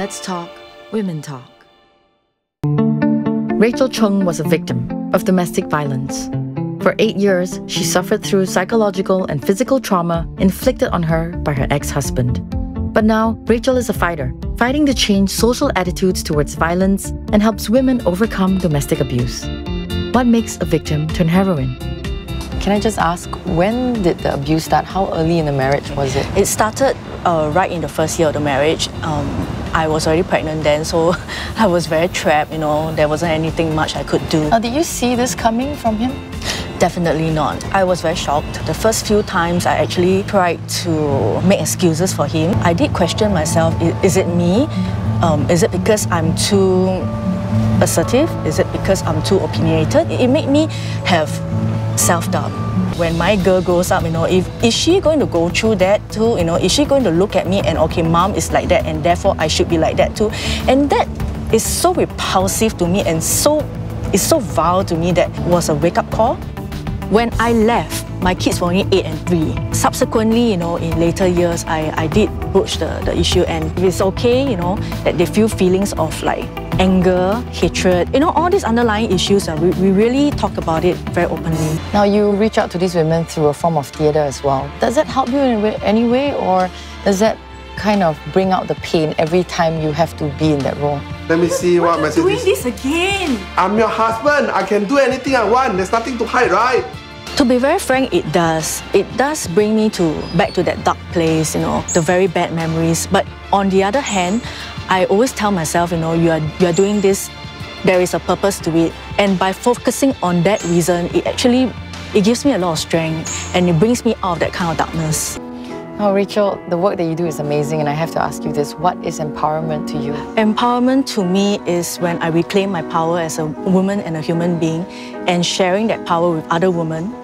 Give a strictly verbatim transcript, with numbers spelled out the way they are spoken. Let's Talk, Women Talk. Rachel Chung was a victim of domestic violence. For eight years, she suffered through psychological and physical trauma inflicted on her by her ex-husband. But now, Rachel is a fighter, fighting to change social attitudes towards violence and helps women overcome domestic abuse. What makes a victim turn heroine? Can I just ask, when did the abuse start? How early in the marriage was it? It started uh, right in the first year of the marriage. Um, I was already pregnant then, so I was very trapped, you know. There wasn't anything much I could do. Uh, did you see this coming from him? Definitely not. I was very shocked. The first few times I actually tried to make excuses for him. I did question myself, is it me? Um, is it because I'm too assertive? Is it because I'm too opinionated? It made me have self-doubt. When my girl grows up, you know, if is she going to go through that too? You know, is she going to look at me and, okay, mom is like that and therefore I should be like that too? And that is so repulsive to me and so, it's so vile to me that it was a wake-up call. When I left, my kids were only eight and three. Subsequently, you know, in later years, I, I did broach the, the issue, and if it's okay, you know, that they feel feelings of like anger, hatred, you know, all these underlying issues, uh, we, we really talk about it very openly. Now, you reach out to these women through a form of theatre as well. Does that help you in any way, or does that kind of bring out the pain every time you have to be in that role? Let me see what, what message. Why are you doing this again? I'm your husband. I can do anything I want. There's nothing to hide, right? To be very frank, it does. It does bring me to back to that dark place, you know, the very bad memories. But on the other hand, I always tell myself, you know, you are you are doing this. There is a purpose to it, and by focusing on that reason, it actually it gives me a lot of strength, and it brings me out of that kind of darkness. Oh, Rachel, the work that you do is amazing, and I have to ask you this. What is empowerment to you? Empowerment to me is when I reclaim my power as a woman and a human being and sharing that power with other women.